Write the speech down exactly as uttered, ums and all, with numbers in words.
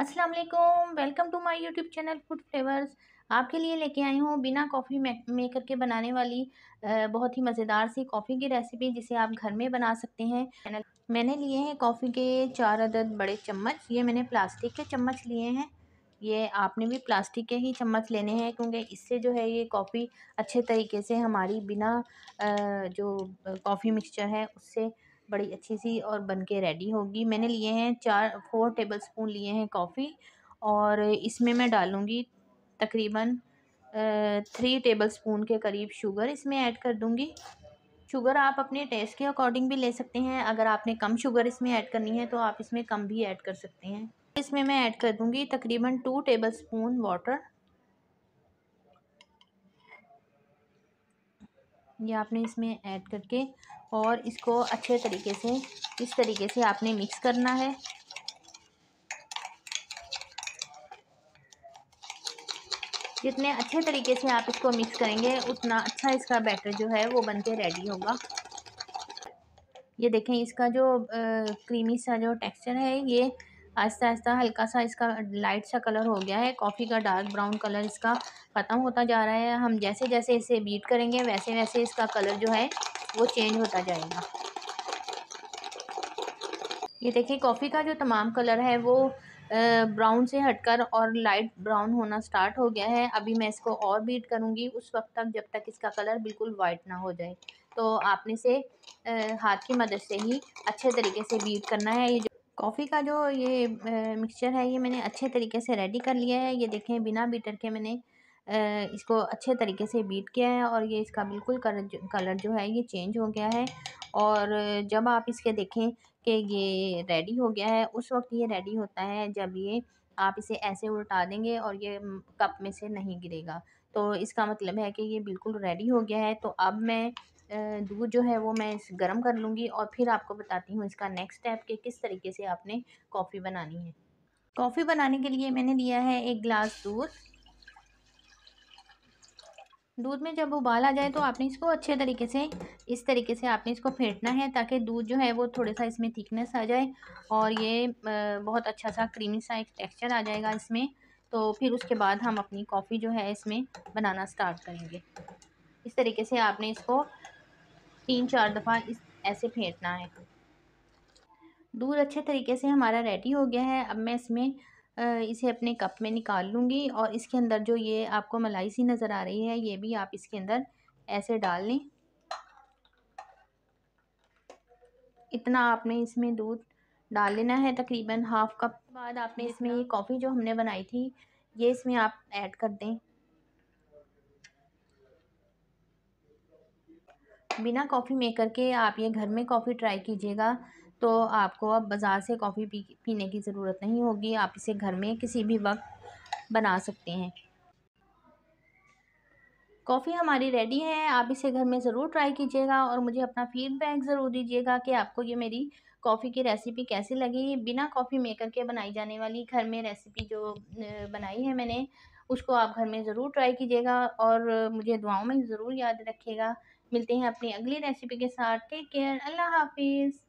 अस्सलाम वालेकुम, welcome to my YouTube channel food flavours. आपके लिए लेके आई हूँ बिना कॉफ़ी मेकर के बनाने वाली बहुत ही मज़ेदार सी कॉफ़ी की रेसिपी, जिसे आप घर में बना सकते हैं। मैंने लिए हैं कॉफ़ी के चार अदद बड़े चम्मच। ये मैंने प्लास्टिक के चम्मच लिए हैं, ये आपने भी प्लास्टिक के ही चम्मच लेने हैं, क्योंकि इससे जो है ये कॉफ़ी अच्छे तरीके से हमारी बिना जो कॉफ़ी मिक्सचर है उससे बड़ी अच्छी सी और बनके रेडी होगी। मैंने लिए हैं चार फोर टेबल स्पून लिए हैं कॉफ़ी, और इसमें मैं डालूँगी तकरीबन थ्री टेबल स्पून के करीब शुगर इसमें ऐड कर दूँगी। शुगर आप अपने टेस्ट के अकॉर्डिंग भी ले सकते हैं, अगर आपने कम शुगर इसमें ऐड करनी है तो आप इसमें कम भी ऐड कर सकते हैं। इसमें मैं ऐड कर दूँगी तकरीबन टू टेबल स्पून वाटर। ये आपने इसमें ऐड करके और इसको अच्छे तरीके से इस तरीके से आपने मिक्स करना है। जितने अच्छे तरीके से आप इसको मिक्स करेंगे उतना अच्छा इसका बैटर जो है वो बनके रेडी होगा। ये देखें, इसका जो आ, क्रीमी सा जो टेक्सचर है ये आहिस्ता आहिस्ता हल्का सा इसका लाइट सा कलर हो गया है। कॉफ़ी का डार्क ब्राउन कलर इसका ख़त्म होता जा रहा है। हम जैसे जैसे इसे बीट करेंगे वैसे वैसे इसका कलर जो है वो चेंज होता जाएगा। ये देखिए, कॉफ़ी का जो तमाम कलर है वो ब्राउन से हटकर और लाइट ब्राउन होना स्टार्ट हो गया है। अभी मैं इसको और बीट करूँगी उस वक्त तक जब तक इसका कलर बिल्कुल वाइट ना हो जाए। तो आपने इसे हाथ की मदद से ही अच्छे तरीके से बीट करना है। ये कॉफ़ी का जो ये मिक्सचर है ये मैंने अच्छे तरीके से रेडी कर लिया है। ये देखें, बिना बीटर के मैंने आ, इसको अच्छे तरीके से बीट किया है और ये इसका बिल्कुल कलर कलर जो है ये चेंज हो गया है। और जब आप इसके देखें कि ये रेडी हो गया है, उस वक्त ये रेडी होता है जब ये आप इसे ऐसे उल्टा देंगे और ये कप में से नहीं गिरेगा। तो इसका मतलब है कि ये बिल्कुल रेडी हो गया है। तो अब मैं दूध जो है वो मैं गरम कर लूँगी और फिर आपको बताती हूँ इसका नेक्स्ट स्टेप कि किस तरीके से आपने कॉफ़ी बनानी है। कॉफ़ी बनाने के लिए मैंने लिया है एक गिलास दूध। दूध में जब उबाल आ जाए तो आपने इसको अच्छे तरीके से इस तरीके से आपने इसको फेंटना है, ताकि दूध जो है वो थोड़ा सा इसमें थिकनेस आ जाए और ये बहुत अच्छा सा क्रीमी सा एक टेक्सचर आ जाएगा इसमें। तो फिर उसके बाद हम अपनी कॉफ़ी जो है इसमें बनाना स्टार्ट करेंगे। इस तरीके से आपने इसको तीन चार दफ़ा इस ऐसे फेंटना है। दूध अच्छे तरीके से हमारा रेडी हो गया है। अब मैं इसमें इसे अपने कप में निकाल लूँगी और इसके अंदर जो ये आपको मलाई सी नज़र आ रही है ये भी आप इसके अंदर ऐसे डाल लें। इतना आपने इसमें दूध डाल लेना है, तकरीबन हाफ कप। बाद आपने इसमें ये कॉफ़ी जो हमने बनाई थी ये इसमें आप ऐड कर दें। बिना कॉफ़ी मेकर के आप ये घर में कॉफ़ी ट्राई कीजिएगा, तो आपको अब बाज़ार से कॉफ़ी पी पीने की ज़रूरत नहीं होगी। आप इसे घर में किसी भी वक्त बना सकते हैं। कॉफ़ी हमारी रेडी है, आप इसे घर में ज़रूर ट्राई कीजिएगा और मुझे अपना फ़ीडबैक ज़रूर दीजिएगा कि आपको ये मेरी कॉफ़ी की रेसिपी कैसी लगी। बिना कॉफ़ी मेकर के बनाई जाने वाली घर में रेसिपी जो बनाई है मैंने, उसको आप घर में ज़रूर ट्राई कीजिएगा और मुझे दुआओं में ज़रूर याद रखिएगा। मिलते हैं अपनी अगली रेसिपी के साथ। टेक केयर, अल्लाह हाफिज़।